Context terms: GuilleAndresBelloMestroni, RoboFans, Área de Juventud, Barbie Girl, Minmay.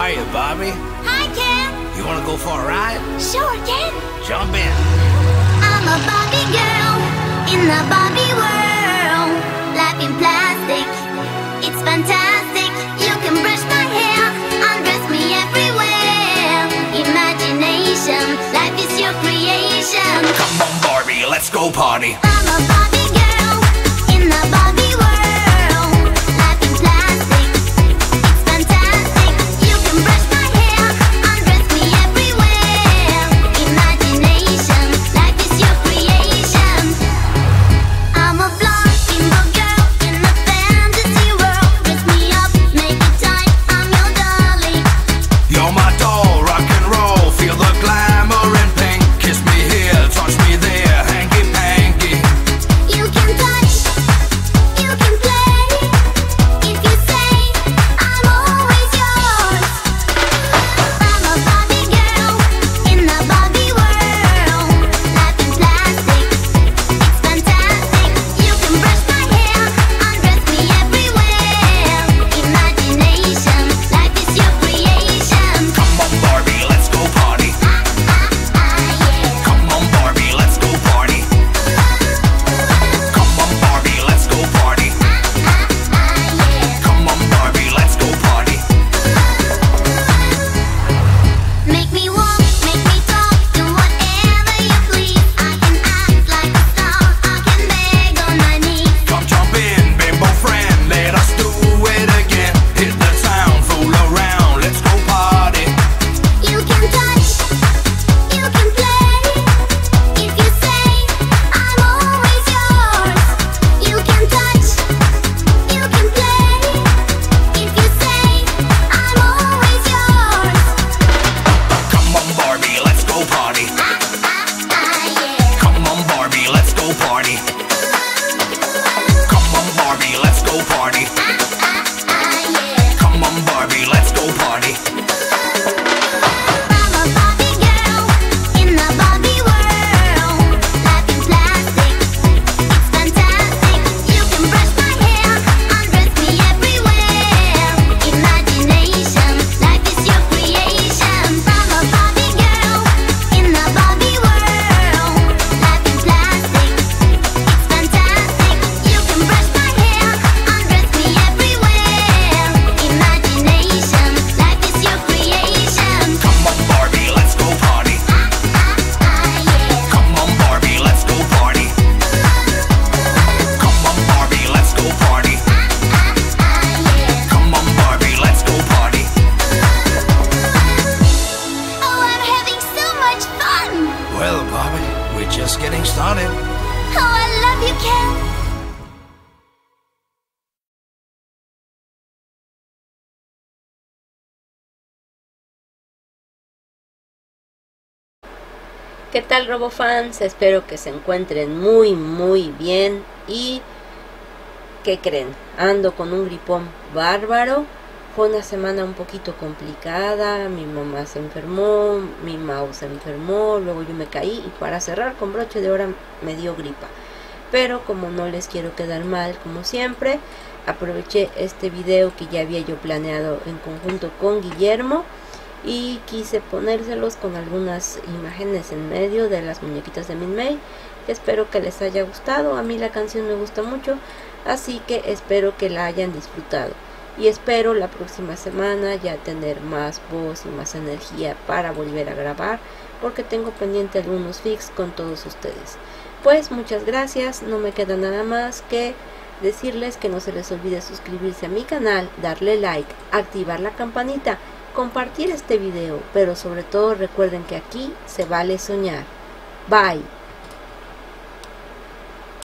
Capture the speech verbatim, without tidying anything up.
Hiya, Bobby. Hi, Ken. You want to go for a ride? Sure, Ken. Jump in. I'm a Barbie girl in the Barbie world. Life in plastic, it's fantastic. You can brush my hair, undress me everywhere. Imagination, life is your creation. Come on, Barbie, let's go party. I'm a Barbie girl in the Barbie world. ¿Qué tal, RoboFans? Espero que se encuentren muy muy bien. Y ¿qué creen? Ando con un gripón bárbaro. Fue una semana un poquito complicada. Mi mamá se enfermó, mi Mau se enfermó, luego yo me caí y para cerrar con broche de oro me dio gripa. Pero como no les quiero quedar mal, como siempre, aproveché este video que ya había yo planeado en conjunto con Guillermo y quise ponérselos con algunas imágenes en medio de las muñequitas de Minmay. Espero que les haya gustado. A mí la canción me gusta mucho, así que espero que la hayan disfrutado y espero la próxima semana ya tener más voz y más energía para volver a grabar, porque tengo pendiente algunos fix con todos ustedes. Pues muchas gracias. No me queda nada más que decirles que no se les olvide suscribirse a mi canal, darle like, activar la campanita, compartir este video, pero sobre todo recuerden que aquí se vale soñar. Bye.